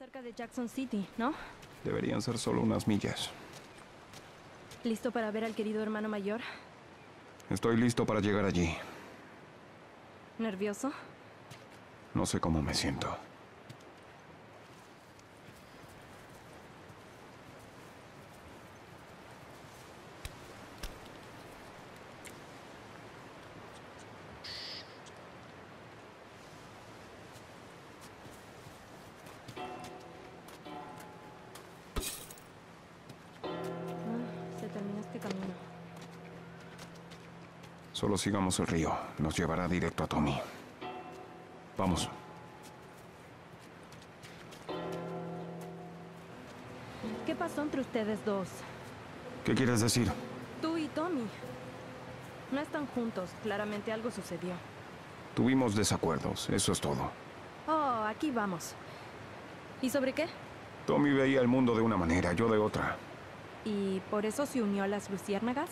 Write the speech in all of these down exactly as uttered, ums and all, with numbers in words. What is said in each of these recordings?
cerca de Jackson City, ¿no? Deberían ser solo unas millas. ¿Listo para ver al querido hermano mayor? Estoy listo para llegar allí. ¿Nervioso? No sé cómo me siento. Solo sigamos el río. Nos llevará directo a Tommy. Vamos. ¿Qué pasó entre ustedes dos? ¿Qué quieres decir? Tú y Tommy. No están juntos. Claramente algo sucedió. Tuvimos desacuerdos. Eso es todo. Oh, aquí vamos. ¿Y sobre qué? Tommy veía el mundo de una manera, yo de otra. ¿Y por eso se unió a las luciérnagas?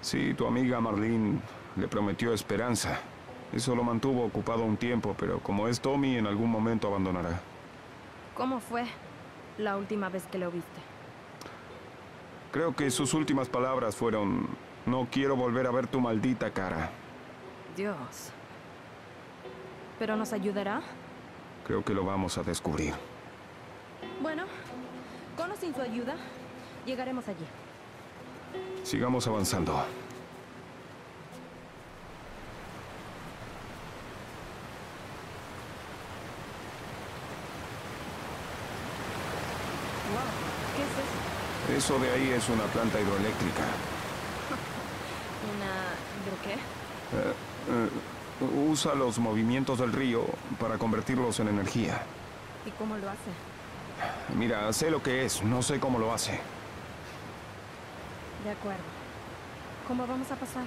Sí, tu amiga Marlene le prometió esperanza. Eso lo mantuvo ocupado un tiempo, pero como es Tommy, en algún momento abandonará. ¿Cómo fue la última vez que lo viste? Creo que sus últimas palabras fueron: no quiero volver a ver tu maldita cara. Dios. ¿Pero nos ayudará? Creo que lo vamos a descubrir. Bueno, con o sin su ayuda, llegaremos allí. Sigamos avanzando. Wow, ¿qué es eso? Eso de ahí es una planta hidroeléctrica. ¿Una... de qué? Eh, eh, usa los movimientos del río para convertirlos en energía. ¿Y cómo lo hace? Mira, sé lo que es, no sé cómo lo hace. De acuerdo. ¿Cómo vamos a pasar?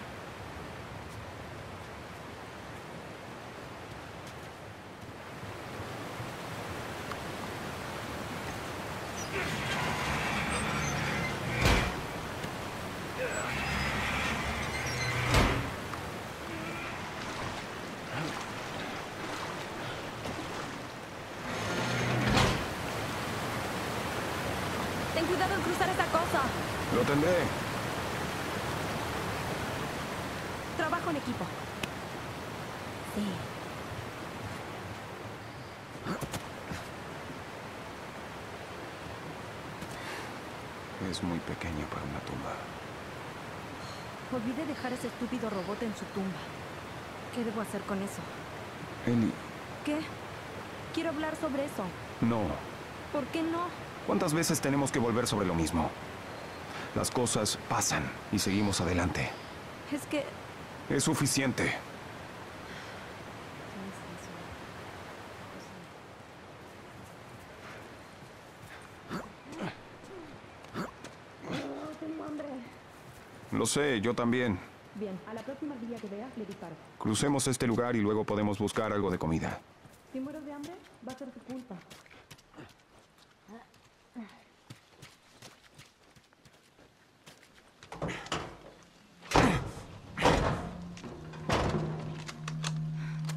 Ten cuidado en cruzar esta cosa. Lo tendré. Trabajo en equipo. Sí. Es muy pequeña para una tumba. Olvidé dejar ese estúpido robot en su tumba. ¿Qué debo hacer con eso? Ellie. ¿Qué? Quiero hablar sobre eso. No. ¿Por qué no? ¿Cuántas veces tenemos que volver sobre lo mismo? Las cosas pasan y seguimos adelante. Es que... Es suficiente. Lo sé, yo también. Bien, a la próxima villa que veas le disparo. Crucemos este lugar y luego podemos buscar algo de comida. Si muero de hambre, va a ser tu culpa.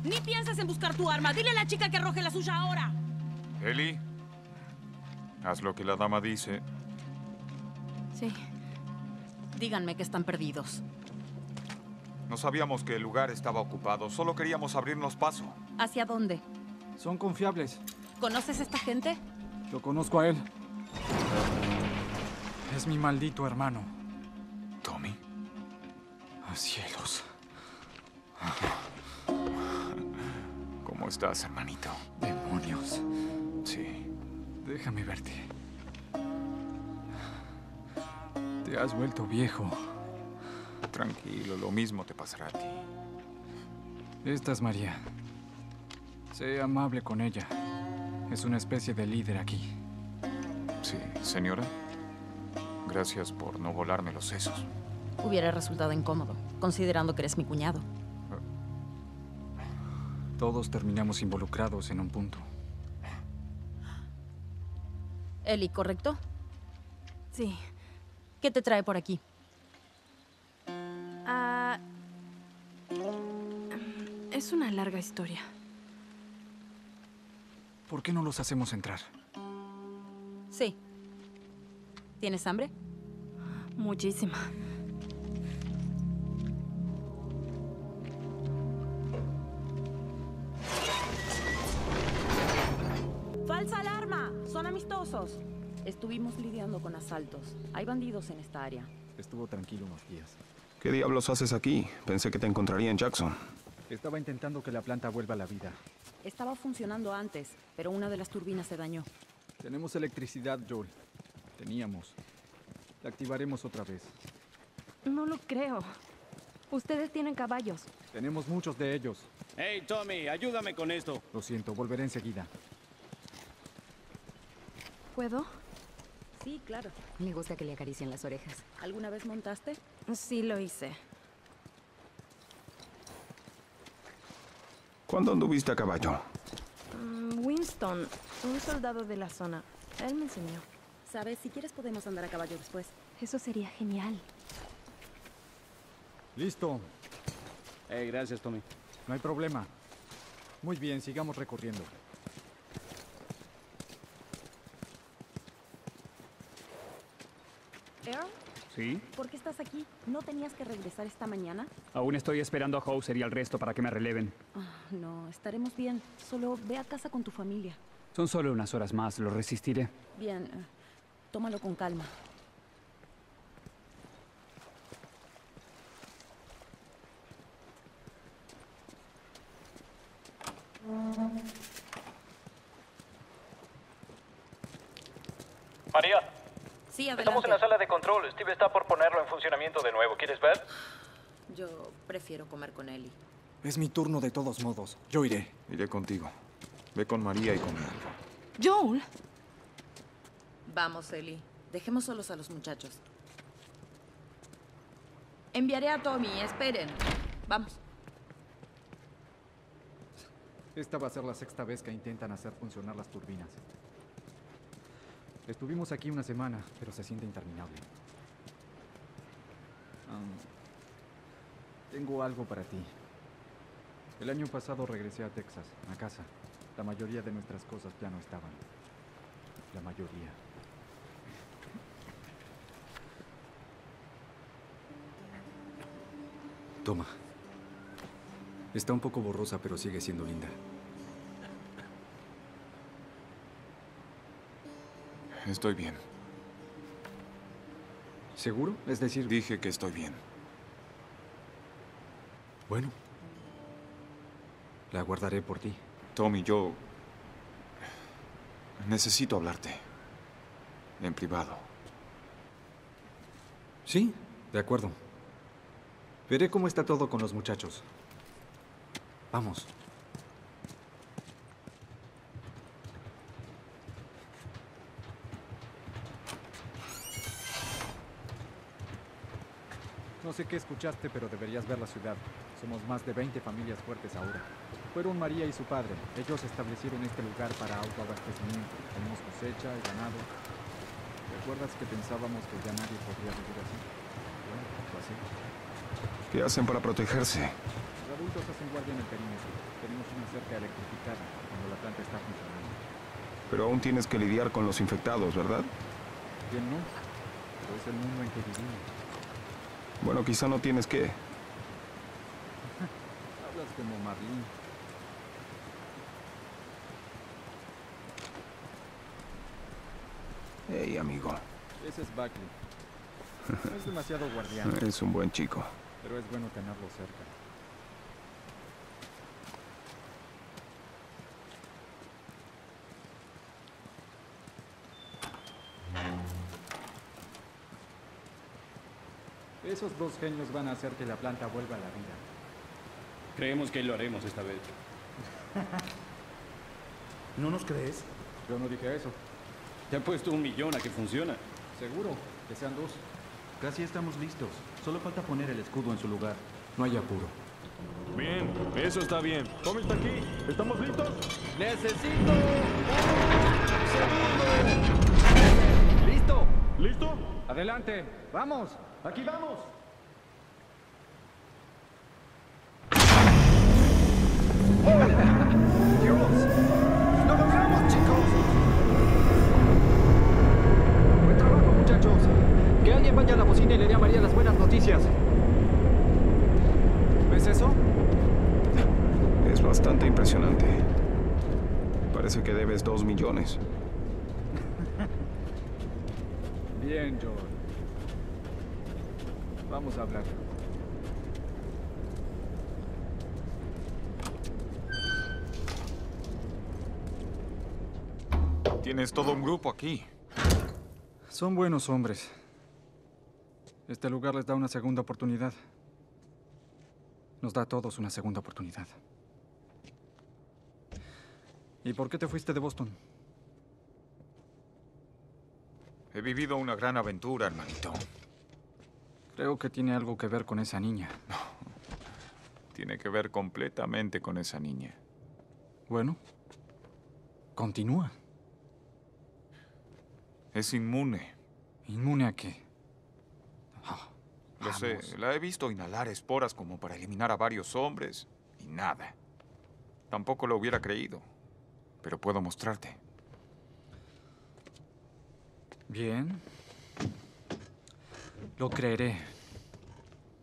Ni piensas en buscar tu arma. Dile a la chica que arroje la suya ahora. Ellie, haz lo que la dama dice. Sí. Díganme que están perdidos. No sabíamos que el lugar estaba ocupado. Solo queríamos abrirnos paso. ¿Hacia dónde? Son confiables. ¿Conoces a esta gente? Yo conozco a él. Es mi maldito hermano. ¿Tommy? ¡Oh, cielos! ¿Cómo estás, hermanito? Demonios. Sí. Déjame verte. Te has vuelto viejo. Tranquilo, lo mismo te pasará a ti. Esta es María. Sé amable con ella. Es una especie de líder aquí. Sí, señora. Gracias por no volarme los sesos. Hubiera resultado incómodo, considerando que eres mi cuñado. Todos terminamos involucrados en un punto. Ellie, ¿correcto? Sí. ¿Qué te trae por aquí? Ah, es una larga historia. ¿Por qué no los hacemos entrar? Sí. ¿Tienes hambre? Muchísima. ¡Falsa alarma! Son amistosos. Estuvimos lidiando con asaltos. Hay bandidos en esta área. Estuvo tranquilo unos días. ¿Qué diablos haces aquí? Pensé que te encontraría en Jackson. Estaba intentando que la planta vuelva a la vida. Estaba funcionando antes, pero una de las turbinas se dañó. Tenemos electricidad, Joel. Teníamos. La activaremos otra vez. No lo creo. Ustedes tienen caballos. Tenemos muchos de ellos. Hey, Tommy, ayúdame con esto. Lo siento, volveré enseguida. ¿Puedo? Sí, claro. Me gusta que le acaricien las orejas. ¿Alguna vez montaste? Sí, lo hice. ¿Cuándo anduviste a caballo? Um, Winston, un soldado de la zona. Él me enseñó. ¿Sabes? Si quieres podemos andar a caballo después. Eso sería genial. Listo. Hey, gracias, Tommy. No hay problema. Muy bien, sigamos recorriendo. ¿Earl? ¿Sí? ¿Por qué estás aquí? ¿No tenías que regresar esta mañana? Aún estoy esperando a Hauser y al resto para que me releven. Oh, no, estaremos bien. Solo ve a casa con tu familia. Son solo unas horas más, lo resistiré. Bien, tómalo con calma. María. Sí, adelante. Estamos en la sala de control. Steve está por ponerlo en funcionamiento de nuevo. ¿Quieres ver? Yo prefiero comer con Ellie. Es mi turno de todos modos. Yo iré. Iré contigo. Ve con María y conmigo. ¡Joel! Vamos, Ellie. Dejemos solos a los muchachos. Enviaré a Tommy. Esperen. Vamos. Esta va a ser la sexta vez que intentan hacer funcionar las turbinas. Estuvimos aquí una semana, pero se siente interminable. Um, tengo algo para ti. El año pasado regresé a Texas, a casa. La mayoría de nuestras cosas ya no estaban. La mayoría. Toma. Está un poco borrosa, pero sigue siendo linda. Estoy bien. ¿Seguro? Es decir... Dije que estoy bien. Bueno. La guardaré por ti. Tommy, yo... necesito hablarte. En privado. Sí, de acuerdo. Veré cómo está todo con los muchachos. Vamos. No sé qué escuchaste, pero deberías ver la ciudad. Somos más de veinte familias fuertes ahora. Fueron María y su padre. Ellos establecieron este lugar para autoabastecimiento. Tenemos cosecha y ganado. ¿Recuerdas que pensábamos que ya nadie podría vivir así? Bueno, pues así. ¿Qué hacen para protegerse? Los adultos hacen guardia en el perímetro. Tenemos una cerca electrificada cuando la planta está funcionando. Pero aún tienes que lidiar con los infectados, ¿verdad? Bien, no. Pero es el mundo en que vivimos. Bueno, quizá no tienes que... Hablas como Momarlín. Hey, amigo. Ese es Buckley. No es demasiado guardián. Es un buen chico. Pero es bueno tenerlo cerca. Esos dos genios van a hacer que la planta vuelva a la vida. Creemos que lo haremos esta vez. ¿No nos crees? Yo no dije eso. Te he puesto un millón a que funciona. Seguro, que sean dos. Casi estamos listos. Solo falta poner el escudo en su lugar. No hay apuro. Bien, eso está bien. Tommy está aquí. ¿Estamos listos? ¡Necesito! ¡Oh! ¡Listo! ¿Listo? ¡Adelante! ¡Vamos! ¡Aquí vamos! ¡Oh! ¡Dios! ¡Lo logramos! Parece que debes dos millones. Bien, George. Vamos a hablar. Tienes todo un grupo aquí. Son buenos hombres. Este lugar les da una segunda oportunidad. Nos da a todos una segunda oportunidad. ¿Y por qué te fuiste de Boston? He vivido una gran aventura, hermanito. Creo que tiene algo que ver con esa niña. No. Tiene que ver completamente con esa niña. Bueno, continúa. Es inmune. ¿Inmune a qué? Oh, Lo sé. La he visto inhalar esporas como para eliminar a varios hombres y nada. Tampoco lo hubiera creído, pero puedo mostrarte. Bien. Lo creeré.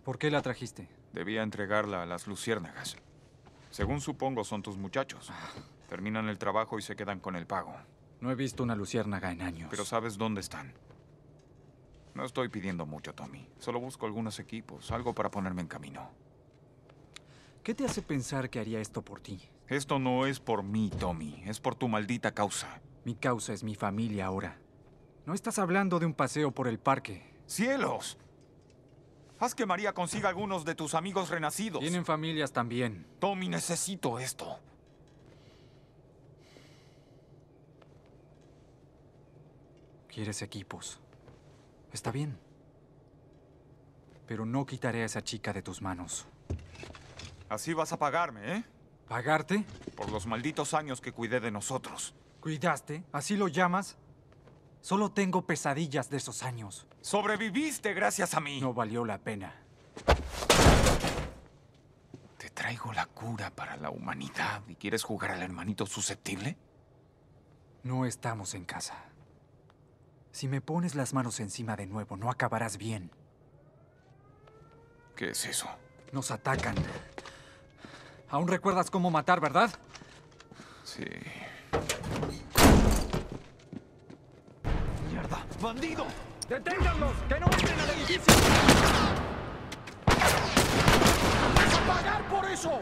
¿Por qué la trajiste? Debía entregarla a las luciérnagas. Según supongo, son tus muchachos. Terminan el trabajo y se quedan con el pago. No he visto una luciérnaga en años. Pero sabes dónde están. No estoy pidiendo mucho, Tommy. Solo busco algunos equipos, algo para ponerme en camino. ¿Qué te hace pensar que haría esto por ti? Esto no es por mí, Tommy. Es por tu maldita causa. Mi causa es mi familia ahora. No estás hablando de un paseo por el parque. ¡Cielos! Haz que María consiga algunos de tus amigos renacidos. Tienen familias también. Tommy, necesito esto. Quieres equipos. Está bien. Pero no quitaré a esa chica de tus manos. Así vas a pagarme, ¿eh? ¿Pagarte? Por los malditos años que cuidé de nosotros. ¿Cuidaste? ¿Así lo llamas? Solo tengo pesadillas de esos años. Sobreviviste gracias a mí. No valió la pena. Te traigo la cura para la humanidad. ¿Y quieres jugar al hermanito susceptible? No estamos en casa. Si me pones las manos encima de nuevo, no acabarás bien. ¿Qué es eso? Nos atacan. ¿Aún recuerdas cómo matar, verdad? Sí. ¡Mierda! ¡Bandido! ¡Deténganlos! ¡Que no entren al edificio! ¡Vas a pagar por eso!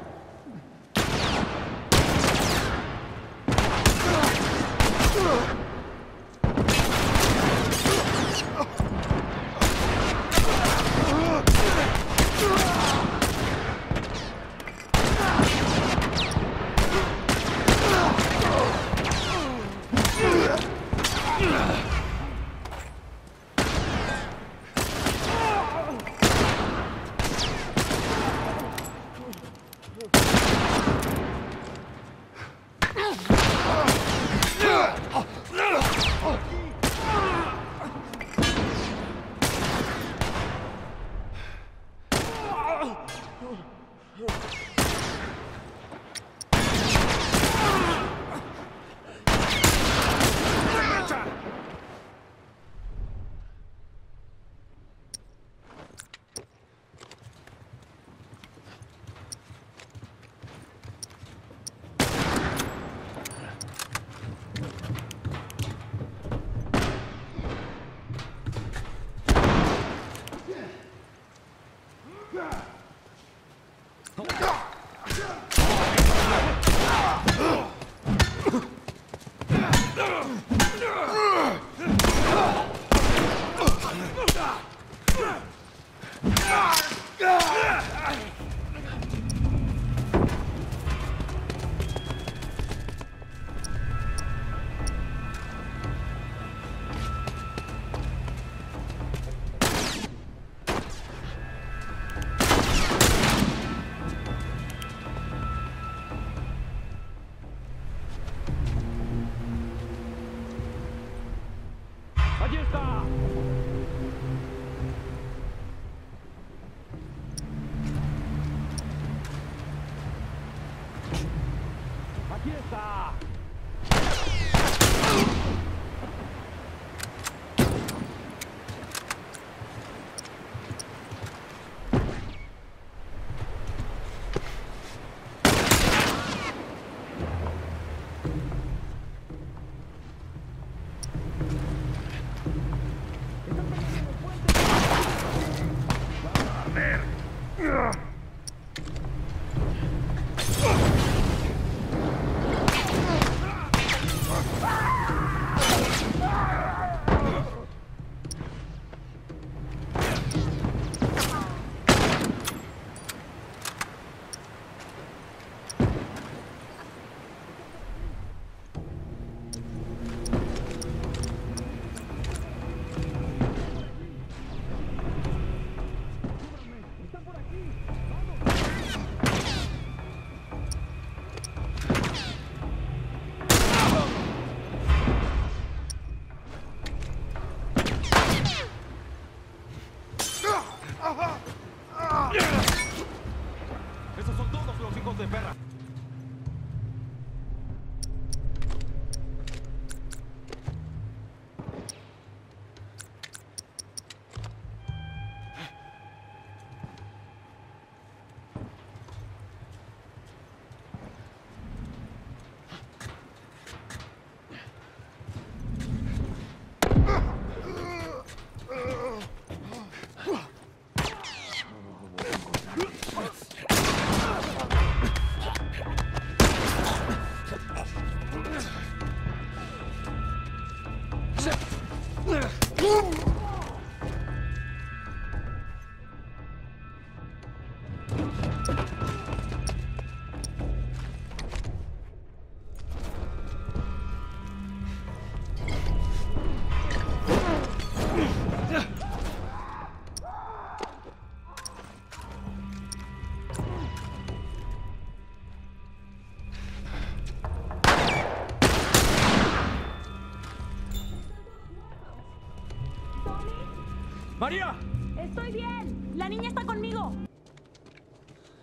¡María! ¡Estoy bien! ¡La niña está conmigo!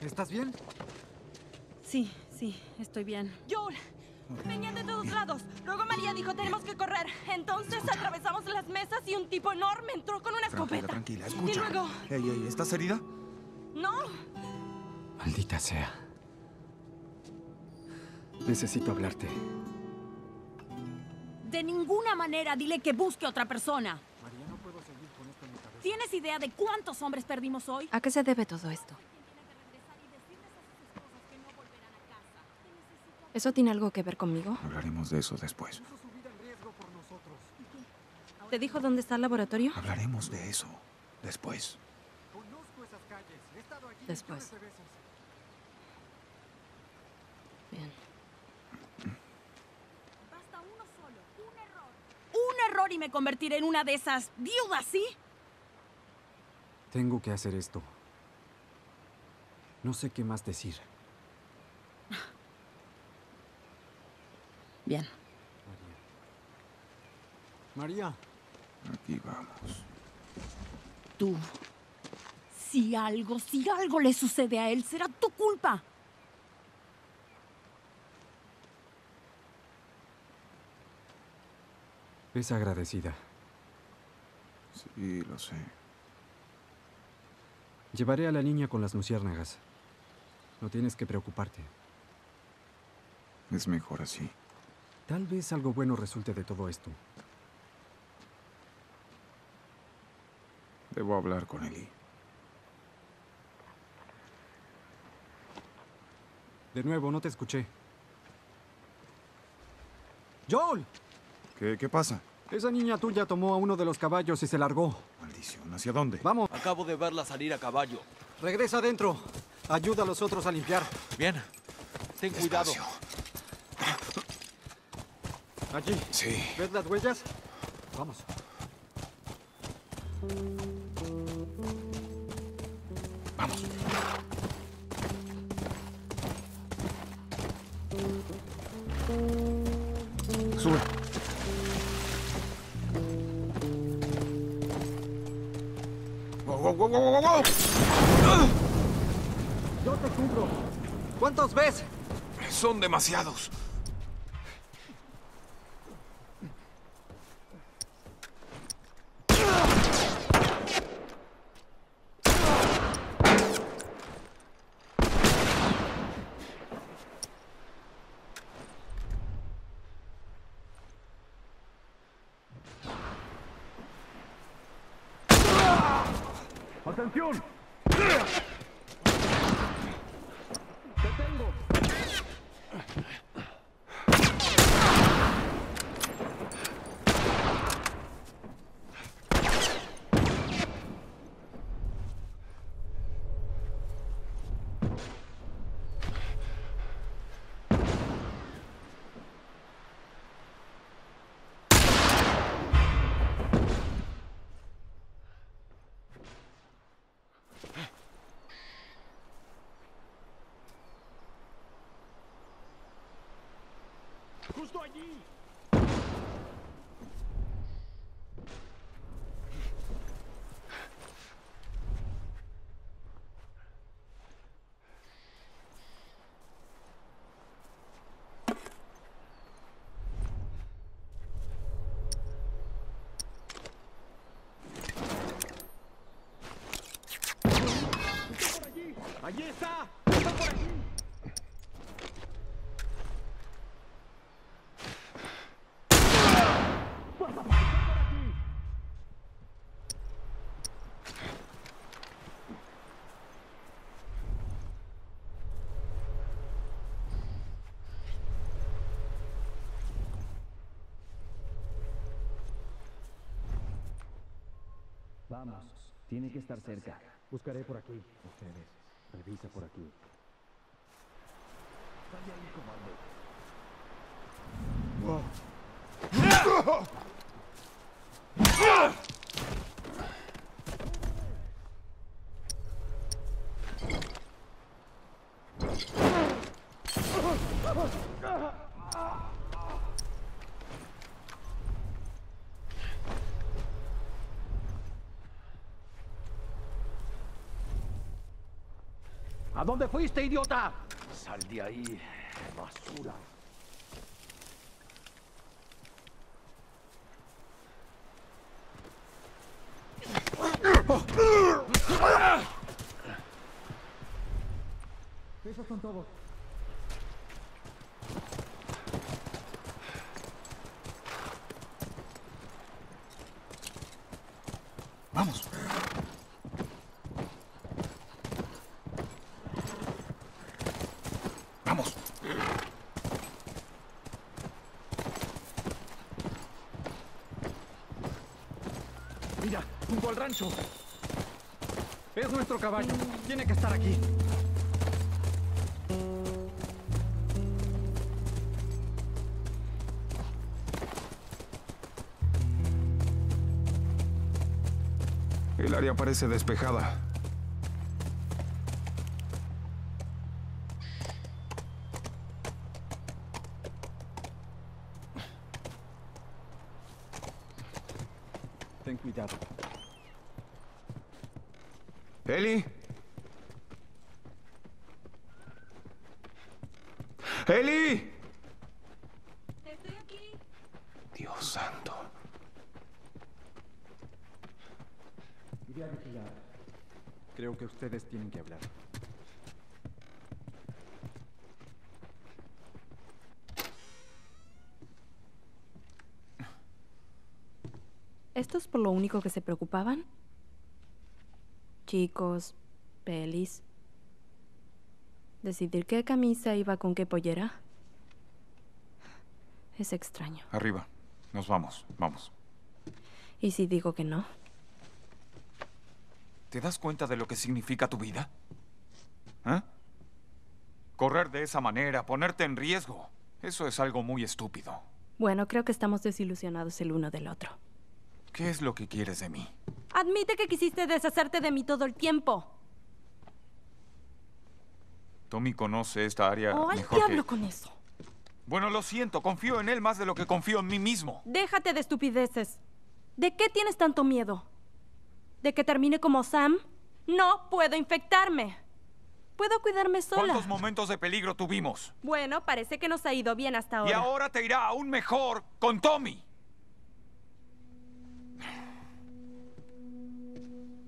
¿Estás bien? Sí, sí, estoy bien. ¡Joel! Venían de todos lados. Luego María dijo, tenemos que correr. Entonces escucha. Atravesamos las mesas y un tipo enorme entró con una escopeta. Tranquila, tranquila, escucha. Y luego... Ey, ey, ¿estás herida? No. Maldita sea. Necesito hablarte. De ninguna manera dile que busque a otra persona. ¿Tienes idea de cuántos hombres perdimos hoy? ¿A qué se debe todo esto? ¿Eso tiene algo que ver conmigo? Hablaremos de eso después. ¿Te dijo dónde está el laboratorio? Hablaremos de eso después. Después. Bien. Basta uno solo, un error. Un error y me convertiré en una de esas viudas, ¿sí? Tengo que hacer esto. No sé qué más decir. Bien. María. María. Aquí vamos. Tú. Si algo, si algo le sucede a él, será tu culpa. Es agradecida. Sí, lo sé. Llevaré a la niña con las luciérnagas. No tienes que preocuparte. Es mejor así. Tal vez algo bueno resulte de todo esto. Debo hablar con Ellie. De nuevo, no te escuché. ¡Joel! ¿Qué, qué pasa? Esa niña tuya tomó a uno de los caballos y se largó. Maldición, ¿hacia dónde? ¡Vamos! Acabo de verla salir a caballo. Regresa adentro. Ayuda a los otros a limpiar. Bien. Ten cuidado. Allí. Sí. ¿Ves las huellas? Vamos. Vamos. Sube. ¡Wow, wow, wow, wow! Yo te cubro. ¿Cuántos ves? Son demasiados. ¡Atención! ¡Te tengo! ¡Justo allí! ¡Está por allí! ¡Allí está! ¡Está por allí! Vamos, tiene que estar cerca. Buscaré por aquí. Ustedes, revisa por aquí. Vaya ahí, comando. ¡Ah! ¿A dónde fuiste, idiota? Sal de ahí, basura. Esos son todos. Vamos. Vamos. Mira, junto al rancho. Es nuestro caballo. Tiene que estar aquí. El área parece despejada. Ten cuidado. Ellie. Ellie. Estoy aquí. Dios santo. Iré a vigilar. Creo que ustedes tienen que hablar. ¿Esto es por lo único que se preocupaban? Chicos, pelis. Decidir qué camisa iba con qué pollera. Es extraño. Arriba. Nos vamos. Vamos. ¿Y si digo que no? ¿Te das cuenta de lo que significa tu vida? ¿Eh? Correr de esa manera, ponerte en riesgo. Eso es algo muy estúpido. Bueno, creo que estamos desilusionados el uno del otro. ¿Qué es lo que quieres de mí? Admite que quisiste deshacerte de mí todo el tiempo. Tommy conoce esta área mejor que... ¡Oh, al diablo con eso! Bueno, lo siento. Confío en él más de lo que confío en mí mismo. Déjate de estupideces. ¿De qué tienes tanto miedo? ¿De que termine como Sam? No puedo infectarme. Puedo cuidarme sola. ¿Cuántos momentos de peligro tuvimos? Bueno, parece que nos ha ido bien hasta ahora. Y ahora te irá aún mejor con Tommy.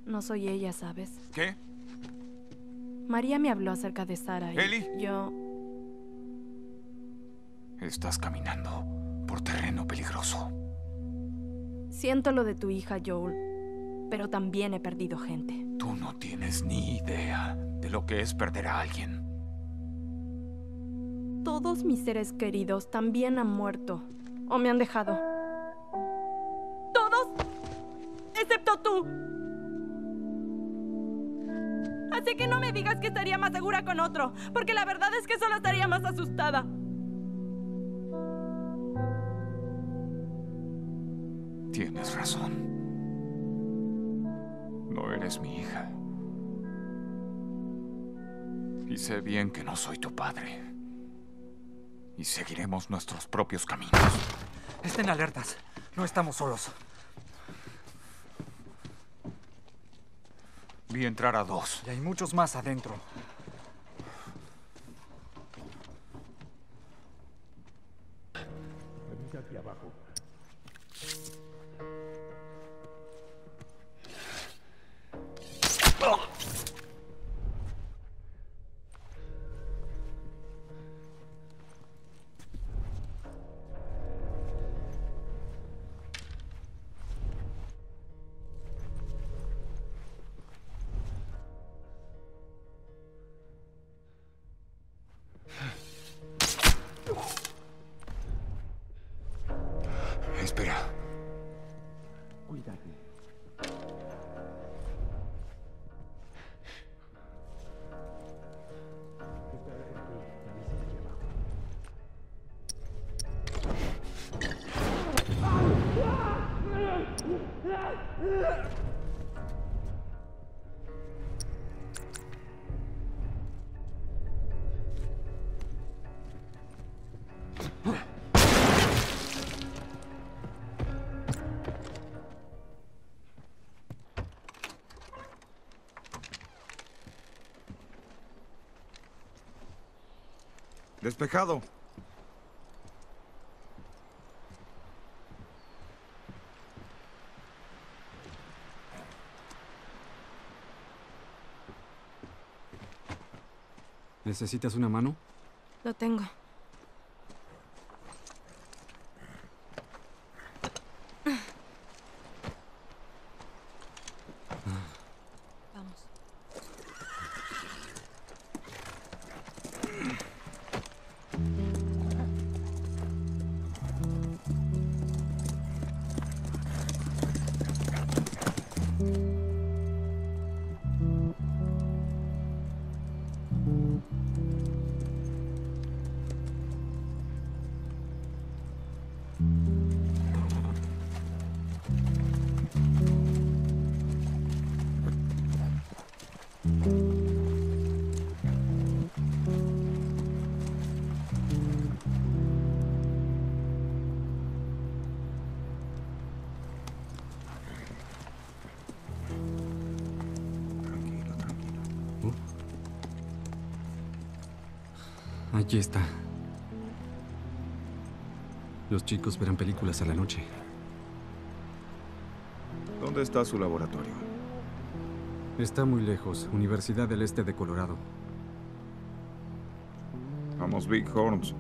No soy ella, ¿sabes? ¿Qué? María me habló acerca de Sara y... ¿Ellie? Yo... Estás caminando por terreno peligroso. Siento lo de tu hija, Joel, pero también he perdido gente. Tú no tienes ni idea de lo que es perder a alguien. Todos mis seres queridos también han muerto o me han dejado. Todos, excepto tú. Así que no me digas que estaría más segura con otro, porque la verdad es que solo estaría más asustada. Tienes razón. No eres mi hija. Y sé bien que no soy tu padre. Y seguiremos nuestros propios caminos. Estén alertas. No estamos solos. Vi entrar a dos. Y hay muchos más adentro. Revisa aquí abajo. Espera. Cuídate. Despejado. ¿Necesitas una mano? Lo tengo. Aquí está. Los chicos verán películas a la noche. ¿Dónde está su laboratorio? Está muy lejos, Universidad del Este de Colorado. Vamos, Big Horns.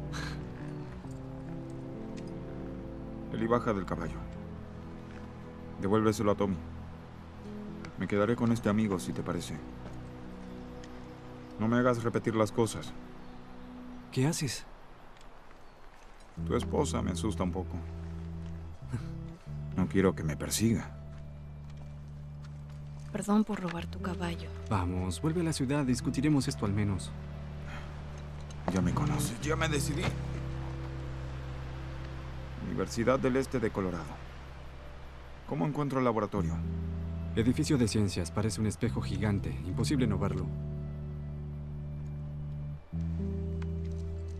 Eli, baja del caballo. Devuélveselo a Tommy. Me quedaré con este amigo, si te parece. No me hagas repetir las cosas. ¿Qué haces? Tu esposa me asusta un poco. No quiero que me persiga. Perdón por robar tu caballo. Vamos, vuelve a la ciudad, discutiremos esto al menos. Ya me conoces, ya me decidí. Universidad del Este de Colorado. ¿Cómo encuentro el laboratorio? Edificio de ciencias, parece un espejo gigante, imposible no verlo.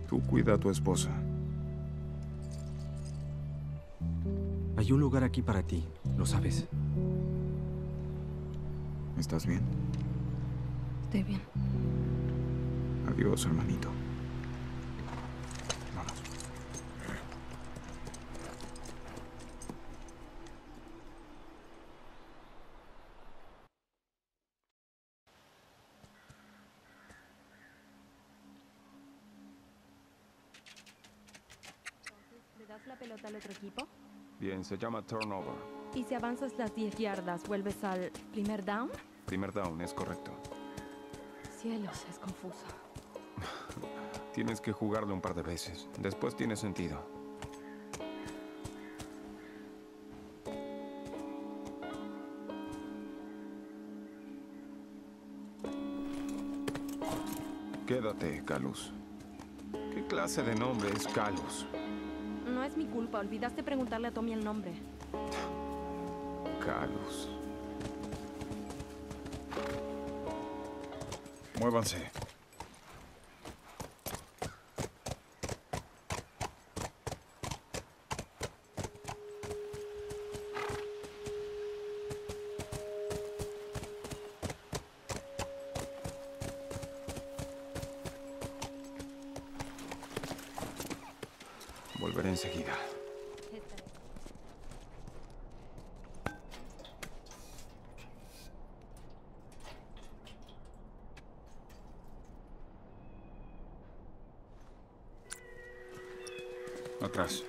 Tú cuida a tu esposa. Hay un lugar aquí para ti, lo sabes. ¿Estás bien? Estoy bien. Adiós, hermanito. Vamos. ¿Al otro equipo? Bien, se llama Turnover. ¿Y si avanzas las diez yardas, vuelves al primer down? Primer down, es correcto. Cielos, es confuso. Tienes que jugarlo un par de veces. Después tiene sentido. Quédate, Callus. ¿Qué clase de nombre es Callus? No es mi culpa. Olvidaste preguntarle a Tommy el nombre. Carlos. Muévanse. Volveré enseguida. Atrás.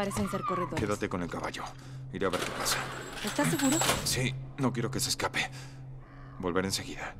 parecen ser corredores. Quédate con el caballo. Iré a ver qué pasa. ¿Estás seguro? Sí, no quiero que se escape. Volveré enseguida.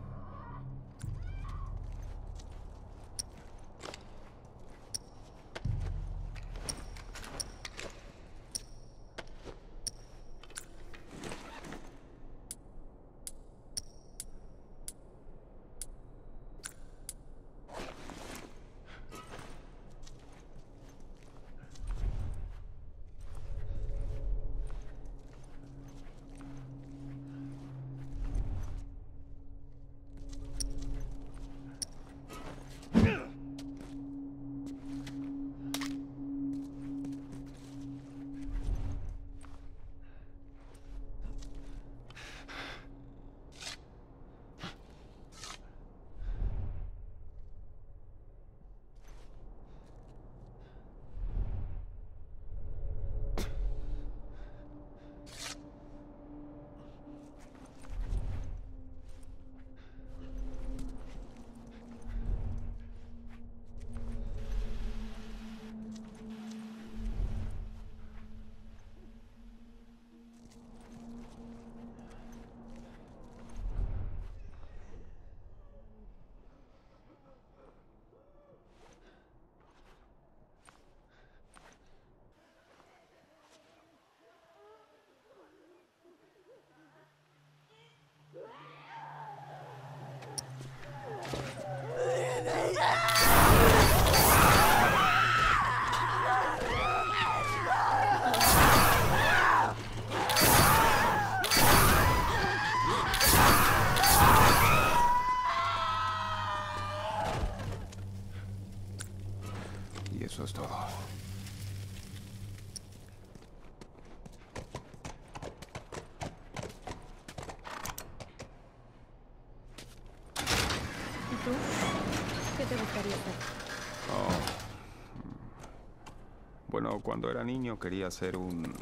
Cuando era niño quería ser un...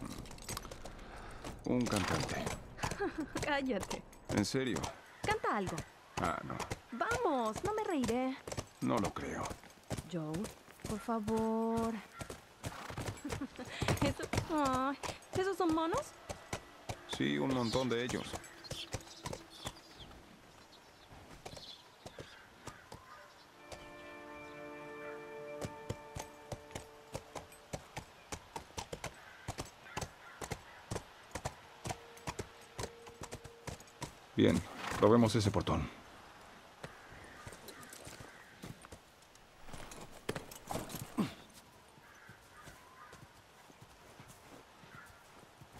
un cantante. Cállate. ¿En serio? Canta algo. Ah, no. Vamos, no me reiré. No lo creo. Joe, por favor. ¿Eso... oh, ¿esos son monos? Sí, un montón de ellos. Bien, probemos ese portón.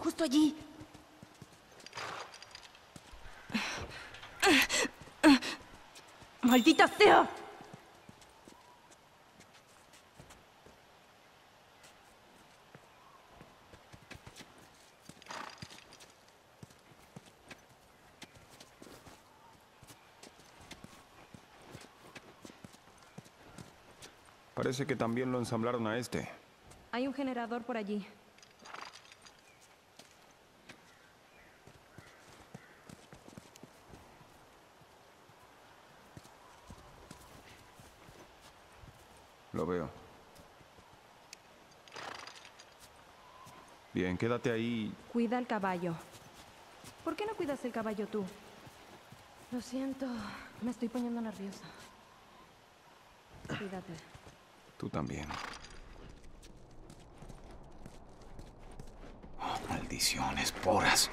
Justo allí. ¡Maldita sea! Parece que también lo ensamblaron a este. Hay un generador por allí. Lo veo. Bien, quédate ahí. Cuida el caballo. ¿Por qué no cuidas el caballo tú? Lo siento, me estoy poniendo nerviosa. Cuídate. Tú también. Oh, maldición, esporas.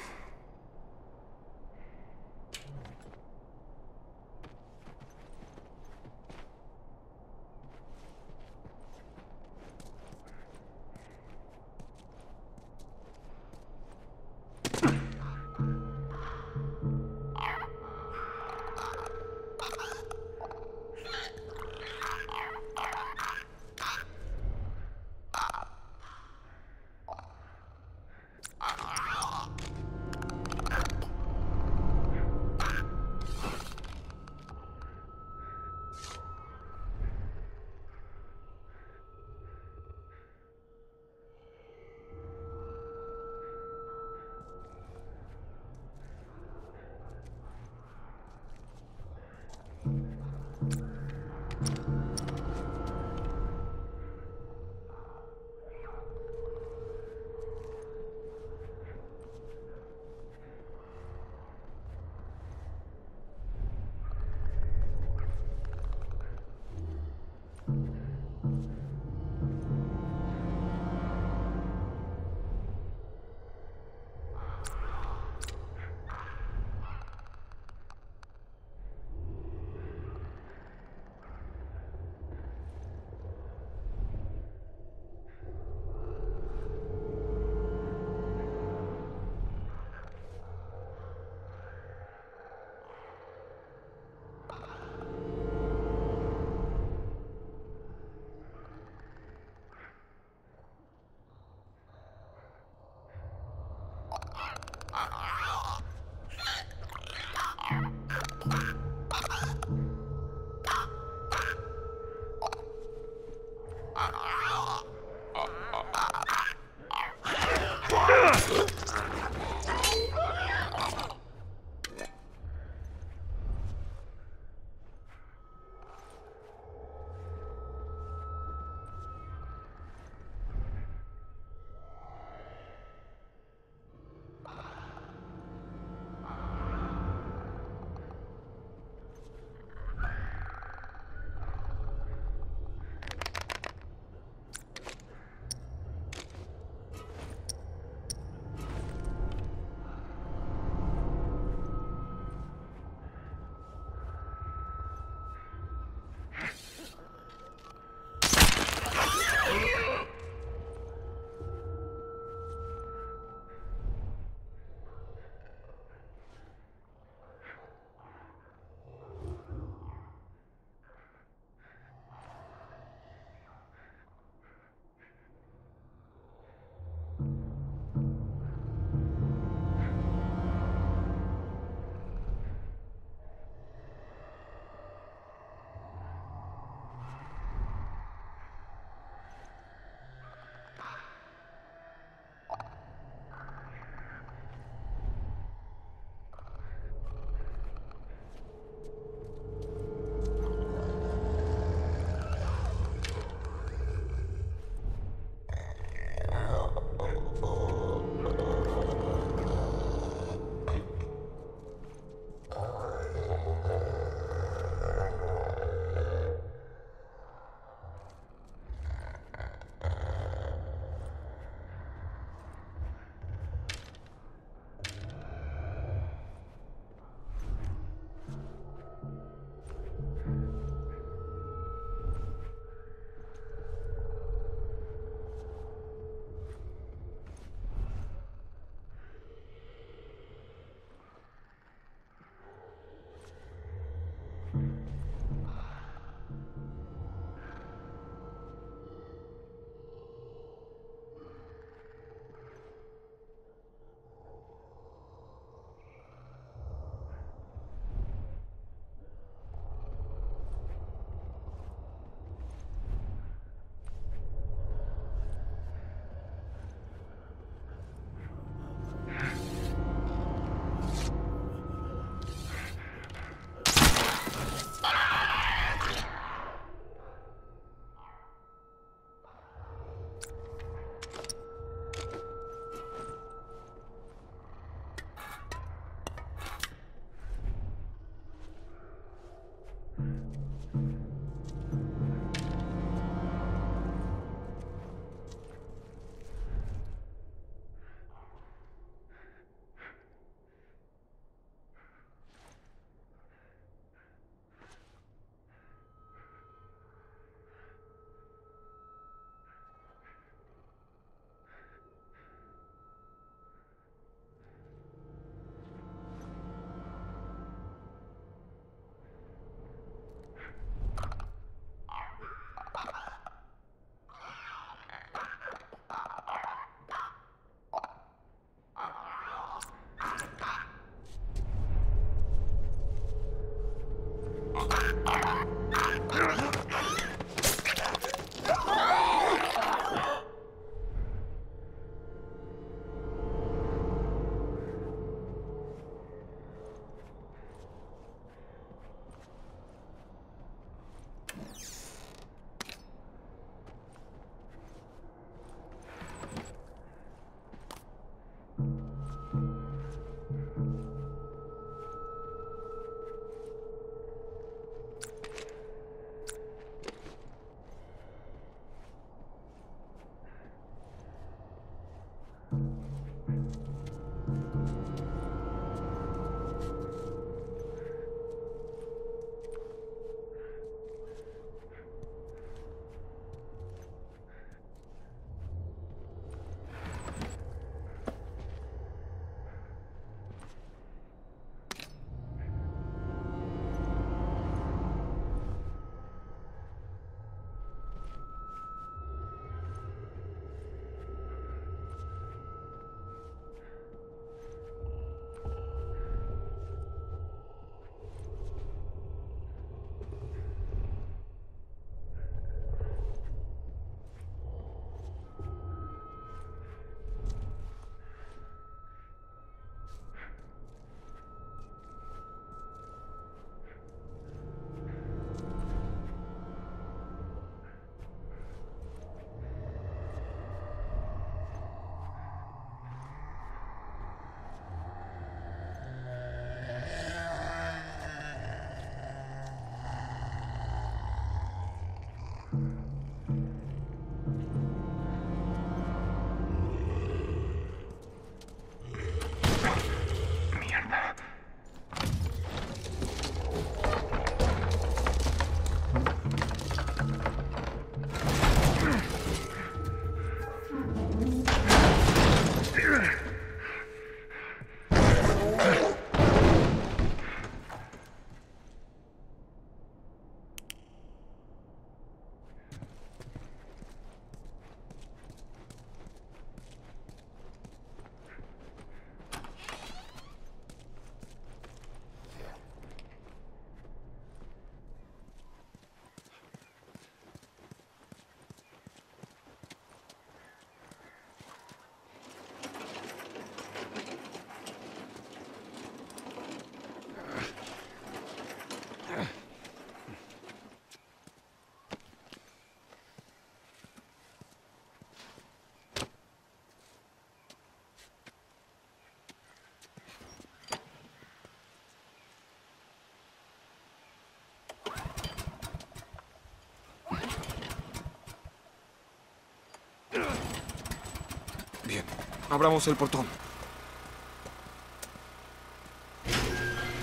Bien, abramos el portón.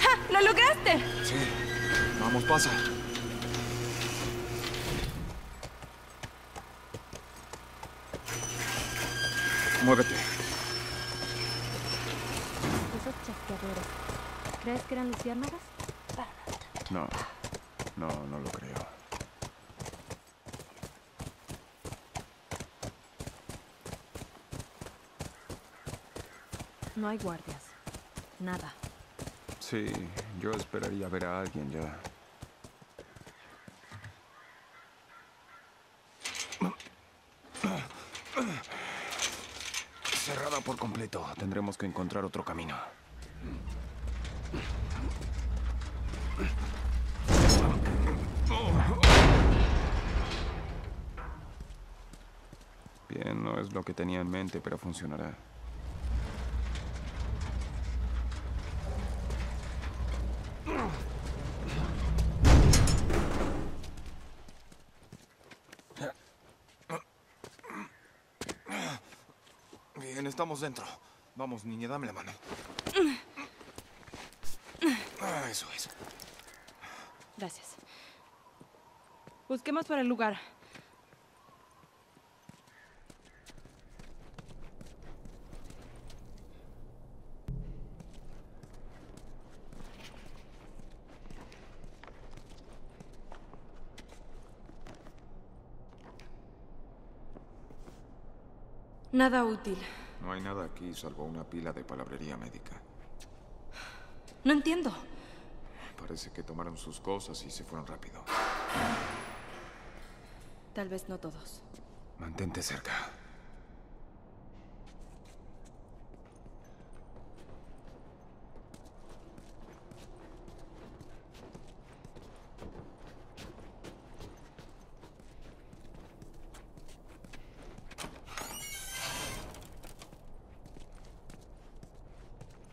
¡Ja! ¡Lo lograste! Sí. Vamos, pasa. Muévete. Esos chasqueadores. ¿Crees que eran luciérnagas? No. No, no lo creo. No hay guardias. Nada. Sí, yo esperaría ver a alguien ya. Cerrada por completo. Tendremos que encontrar otro camino. Bien, no es lo que tenía en mente, pero funcionará. Bien, estamos dentro. Vamos, niña, dame la mano. Ah, eso es. Gracias. Busquemos por el lugar. Nada útil. No hay nada aquí salvo una pila de palabrería médica. No entiendo. Parece que tomaron sus cosas y se fueron rápido. Tal vez no todos. Mantente cerca.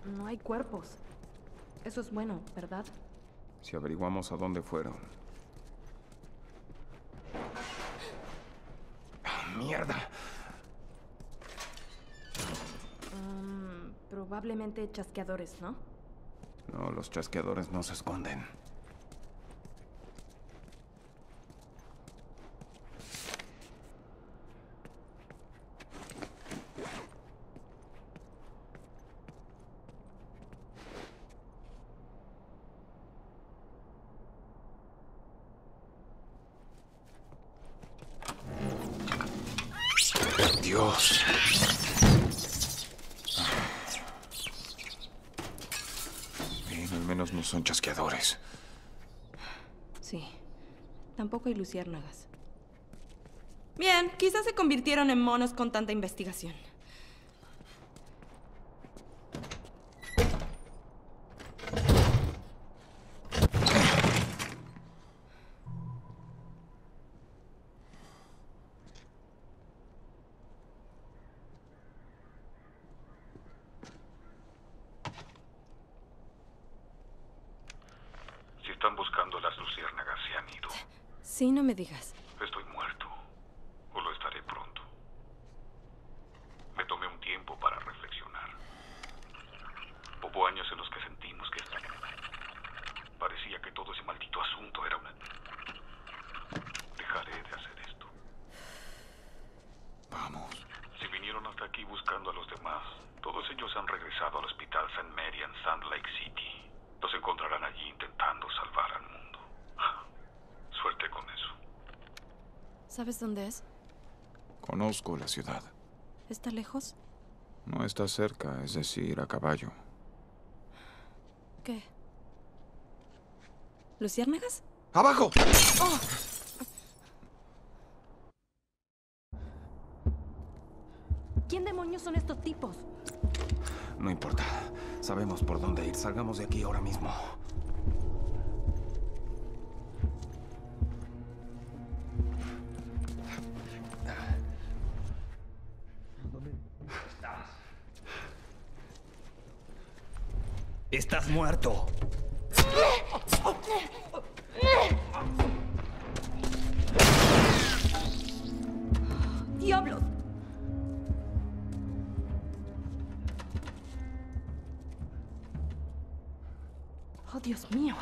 No hay cuerpos. Eso es bueno, ¿verdad? Si averiguamos a dónde fueron. ¡Ah, mierda! Um, probablemente chasqueadores, ¿no? No, los chasqueadores no se esconden. Dios. Bien, al menos no son chasqueadores. Sí. Tampoco hay luciérnagas. Bien, quizás se convirtieron en monos con tanta investigación. Sí, no me digas. Estoy muerto. O lo estaré pronto. Me tomé un tiempo para reflexionar. Hubo años en los que sentimos que extrañaba. Parecía que todo ese maldito asunto era una... Dejaré de hacer esto. Vamos. Si vinieron hasta aquí buscando a los demás, todos ellos han regresado al hospital Saint Mary en Sand Lake City. Los encontrarán allí intentando salvar al mundo. Suerte con eso. ¿Sabes dónde es? Conozco la ciudad. ¿Está lejos? No está cerca, es decir, a caballo. ¿Qué? ¿Luciérnagas? ¡Abajo! ¡Oh! ¿Quién demonios son estos tipos? No importa. Sabemos por dónde ir. Salgamos de aquí ahora mismo. ¡Estás muerto! ¡Diablos! Oh, Dios mío.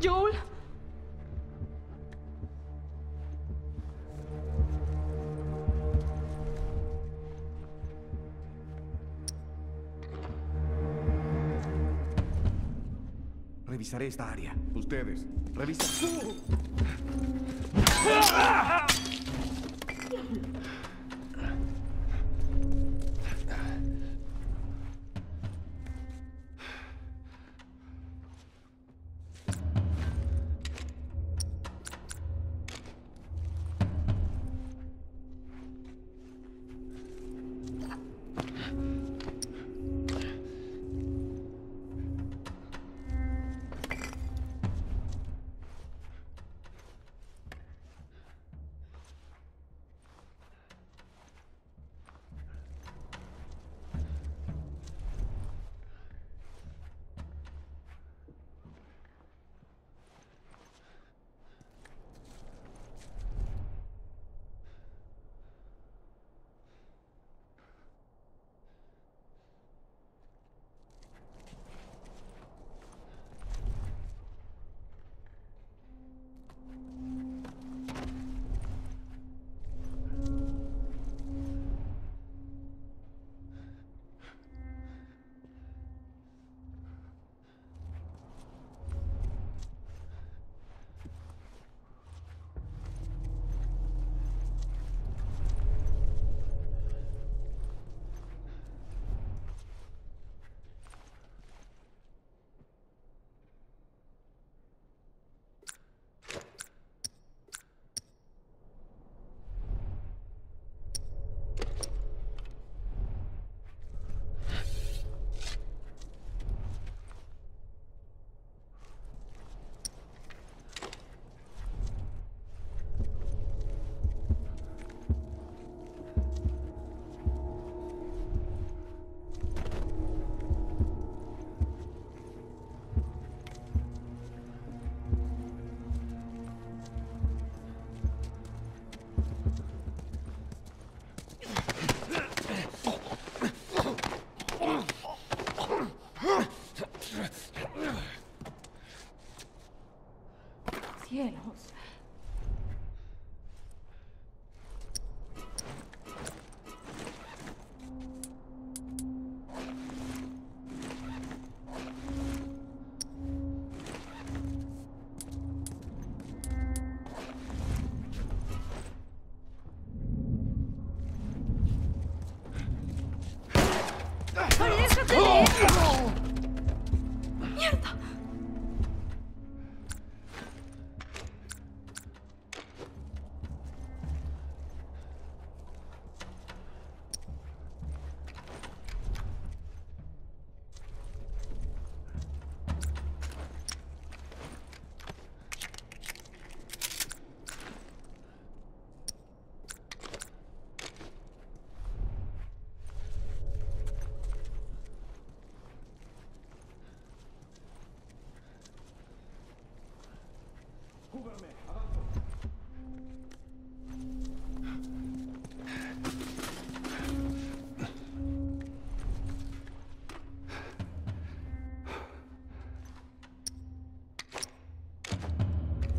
Joel. Revisaré esta área. Ustedes, revisen.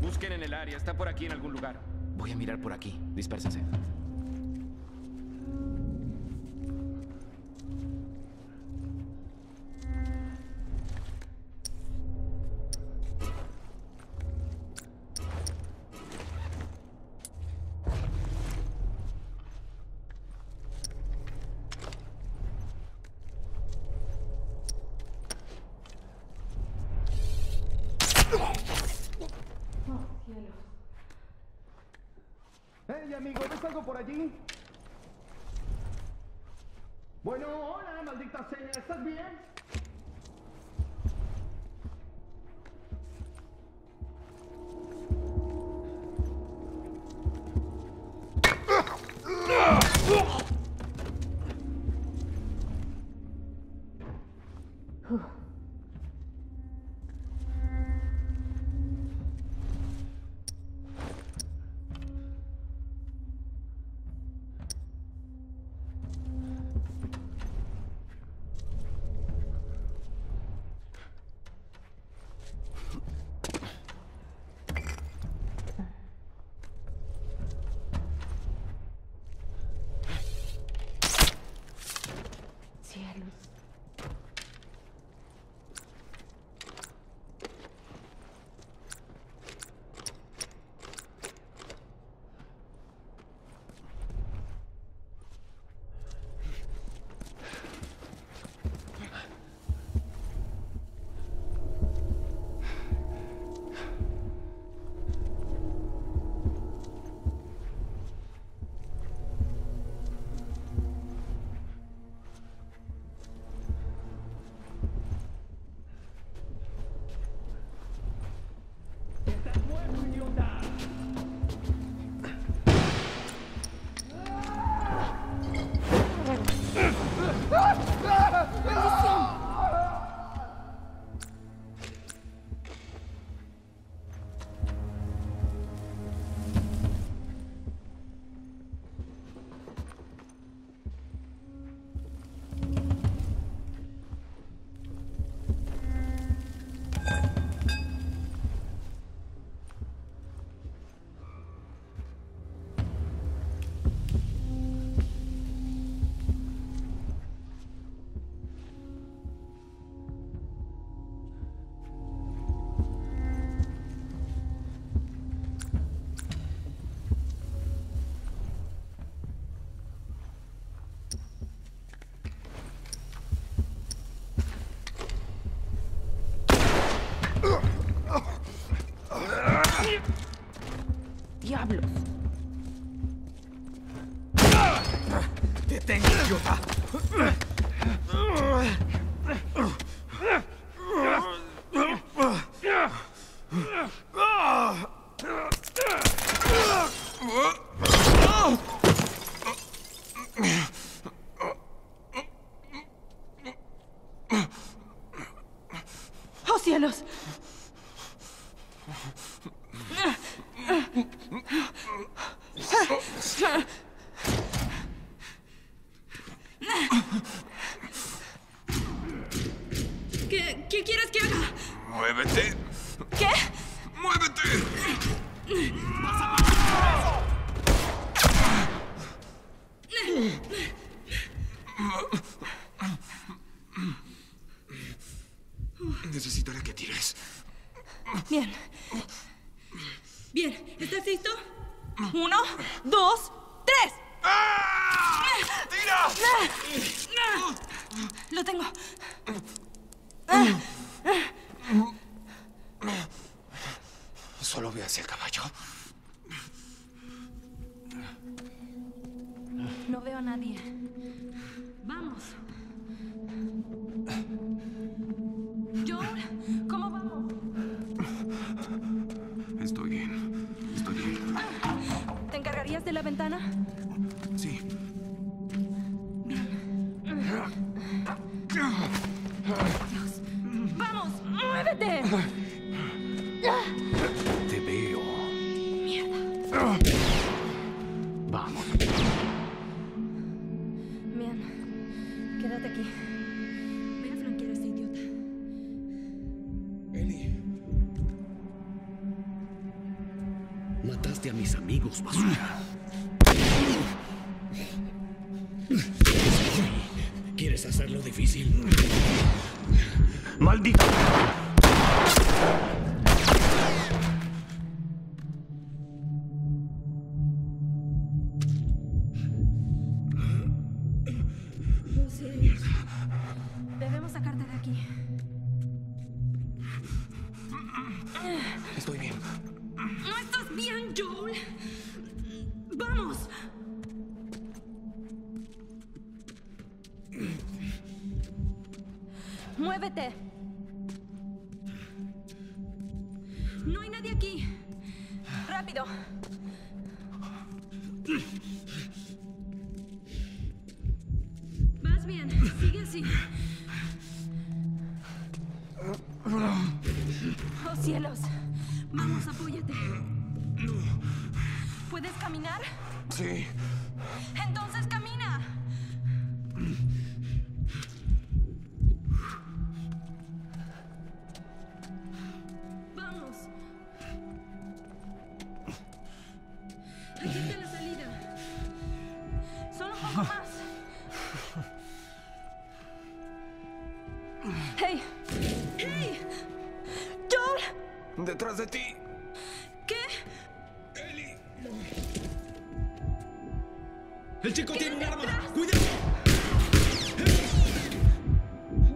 Busquen en el área, está por aquí en algún lugar. Voy a mirar por aquí, dispérsense. Oye, amigo, ¿ves algo por allí? Bueno, hola, maldita seña, ¿estás bien? Mataste a mis amigos, basura. ¿Quieres hacerlo difícil? ¡Maldito! Estoy bien. No estás bien, Joel. Vamos. ¡Vamos! ¡Muévete! ¡No hay nadie aquí! ¡Rápido! Vas bien, sigue así. ¡Oh, cielos! Vamos, apóyate. ¿Puedes caminar? Sí. Entonces camina. Vamos. Aquí está la salida. Solo un poco más. ¡Hey! ¡Hey! ¡Joel! ¡Detrás de ti! ¡El chico tiene un arma! ¡Cuidado!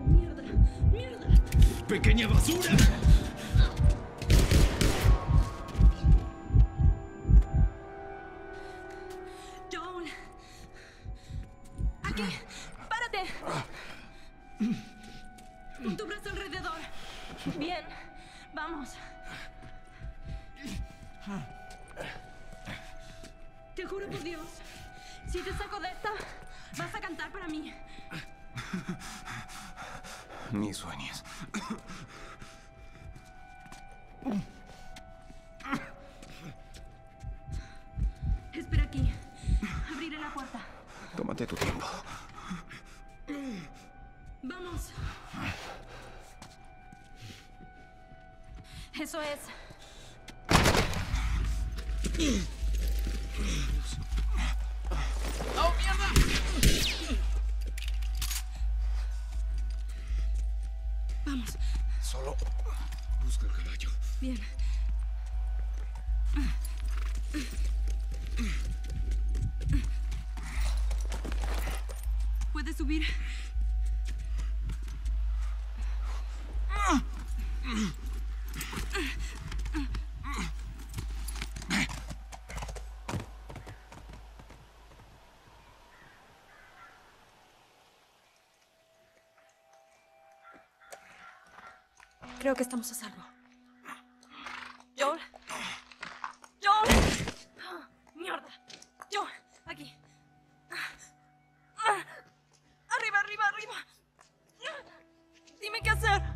¡Mierda! ¡Mierda! ¡Pequeña basura! ¡Joel! ¡Aquí! ¡Párate! Con tu brazo alrededor. Bien. Vamos. Te juro por Dios. Si te saco de esta, vas a cantar para mí. Ni sueñes. Espera aquí. Abriré la puerta. Tómate tu tiempo. Vamos. Eso es. ¡Oh, mierda! Vamos. Solo busca el caballo. Bien. ¿Puedes subir? Creo que estamos a salvo. Joel. Joel. Mierda. Joel, aquí. Arriba, arriba, arriba. Dime qué hacer.